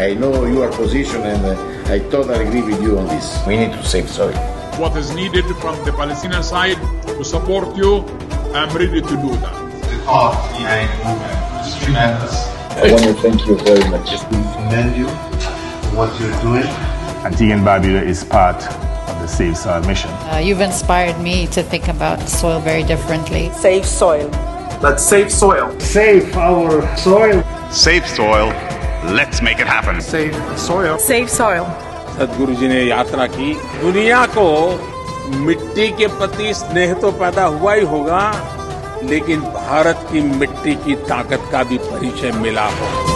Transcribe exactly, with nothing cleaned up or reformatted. I know your position and uh, I totally agree with you on this. We need to save soil. What is needed from the Palestinian side to support you, I'm ready to do that. The thought behind the movement is tremendous. I want to thank you very much. We commend you for what you're doing. Antigua and Barbuda is part of the Save Soil mission. Uh, you've inspired me to think about soil very differently. Save soil. Let's save soil. Save our soil. Save soil. Let's make it happen. Save soil. Save soil. Sadhguru ji ne yatra ki. Duniya ko mitti ke prati sneh to paida hua hi hoga, lekin Bharat ki mitti ki taakat ka bhi parichay mila ho.